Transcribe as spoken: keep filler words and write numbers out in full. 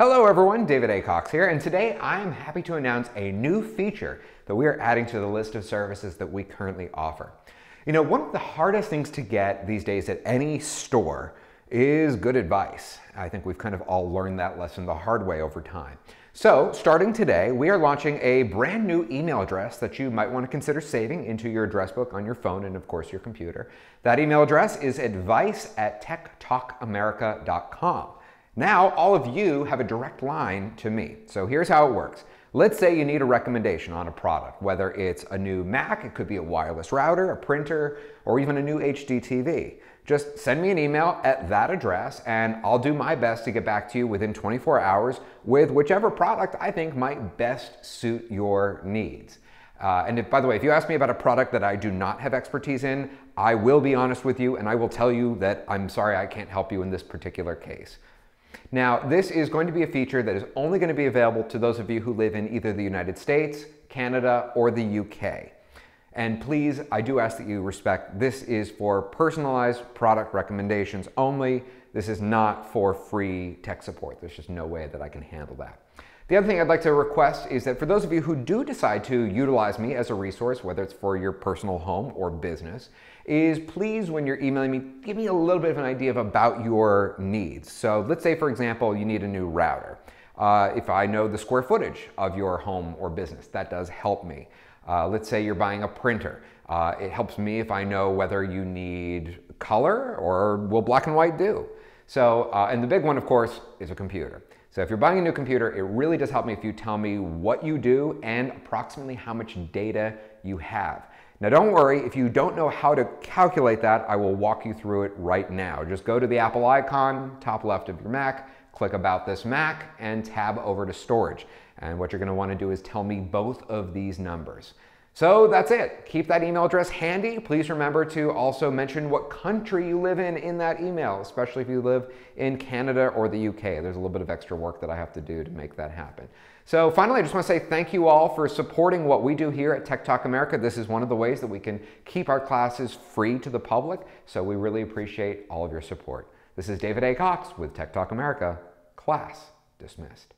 Hello everyone, David A. Cox here, and today I am happy to announce a new feature that we are adding to the list of services that we currently offer. You know, one of the hardest things to get these days at any store is good advice. I think we've kind of all learned that lesson the hard way over time. So, starting today, we are launching a brand new email address that you might want to consider saving into your address book on your phone and, of course, your computer. That email address is advice at tech talk america dot com. Now, all of you have a direct line to me. So here's how it works. Let's say you need a recommendation on a product, whether it's a new Mac, it could be a wireless router, a printer, or even a new H D T V. Just send me an email at that address, and I'll do my best to get back to you within twenty-four hours with whichever product I think might best suit your needs. Uh, and if, by the way, if you ask me about a product that I do not have expertise in, I will be honest with you, and I will tell you that I'm sorry I can't help you in this particular case. Now, this is going to be a feature that is only going to be available to those of you who live in either the United States, Canada, or the U K. And please, I do ask that you respect this is for personalized product recommendations only. This is not for free tech support. There's just no way that I can handle that. The other thing I'd like to request is that for those of you who do decide to utilize me as a resource, whether it's for your personal home or business, is please, when you're emailing me, give me a little bit of an idea of about your needs. So let's say, for example, you need a new router. Uh, if I know the square footage of your home or business, that does help me. Uh, let's say you're buying a printer. Uh, it helps me if I know whether you need color or will black and white do. So, uh, and the big one, of course, is a computer. So if you're buying a new computer, it really does help me if you tell me what you do and approximately how much data you have. Now don't worry, if you don't know how to calculate that, I will walk you through it right now. Just go to the Apple icon, top left of your Mac, click About This Mac, and tab over to Storage. And what you're gonna wanna do is tell me both of these numbers. So that's it. Keep that email address handy. Please remember to also mention what country you live in in that email, especially if you live in Canada or the U K. There's a little bit of extra work that I have to do to make that happen. So finally, I just want to say thank you all for supporting what we do here at Tech Talk America. This is one of the ways that we can keep our classes free to the public, so we really appreciate all of your support. This is David A. Cox with Tech Talk America. Class dismissed.